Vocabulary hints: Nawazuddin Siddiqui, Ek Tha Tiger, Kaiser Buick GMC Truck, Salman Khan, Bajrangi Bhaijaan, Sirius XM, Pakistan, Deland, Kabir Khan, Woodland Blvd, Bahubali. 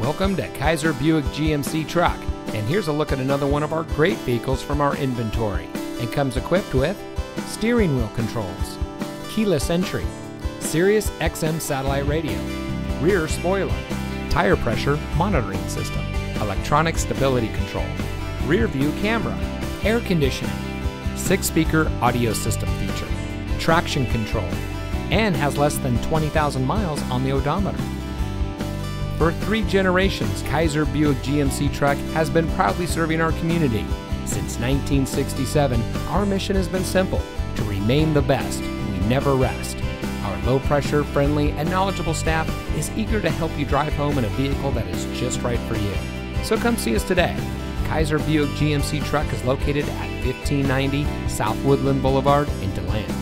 Welcome to Kaiser Buick GMC Truck, and here's a look at another one of our great vehicles from our inventory. It comes equipped with steering wheel controls, keyless entry, Sirius XM satellite radio, rear spoiler, tire pressure monitoring system, electronic stability control, rear view camera, air conditioning, 6-speaker audio system feature, traction control, and has less than 20,000 miles on the odometer. For 3 generations, Kaiser Buick GMC Truck has been proudly serving our community. Since 1967, our mission has been simple: to remain the best. We never rest. Our low-pressure, friendly, and knowledgeable staff is eager to help you drive home in a vehicle that is just right for you. So come see us today. Kaiser Buick GMC Truck is located at 1590 South Woodland Boulevard in Deland.